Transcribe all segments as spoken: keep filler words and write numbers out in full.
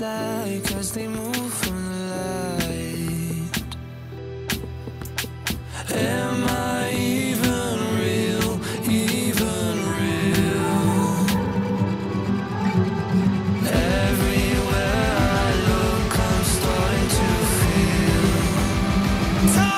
like as they move from the light. Am I even real, even real? Everywhere I look, I'm starting to feel time.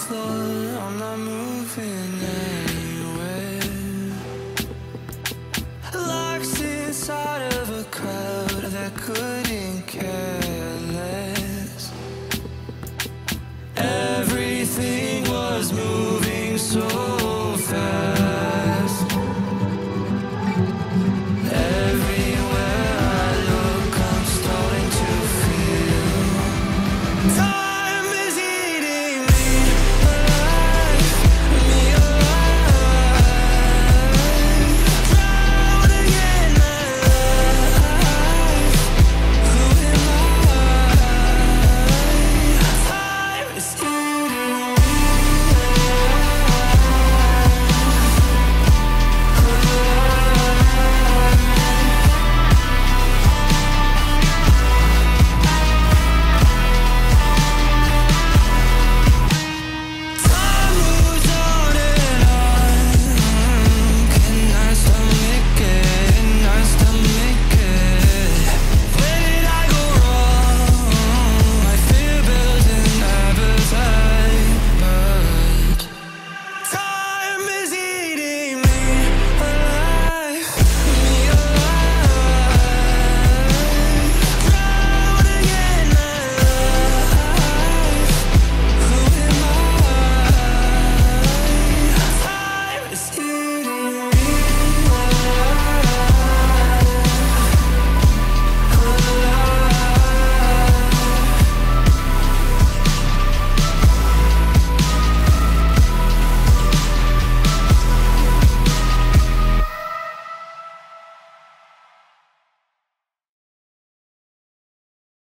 I'm not moving anywhere. Locked inside of a crowd that couldn't care less. Everything was moving so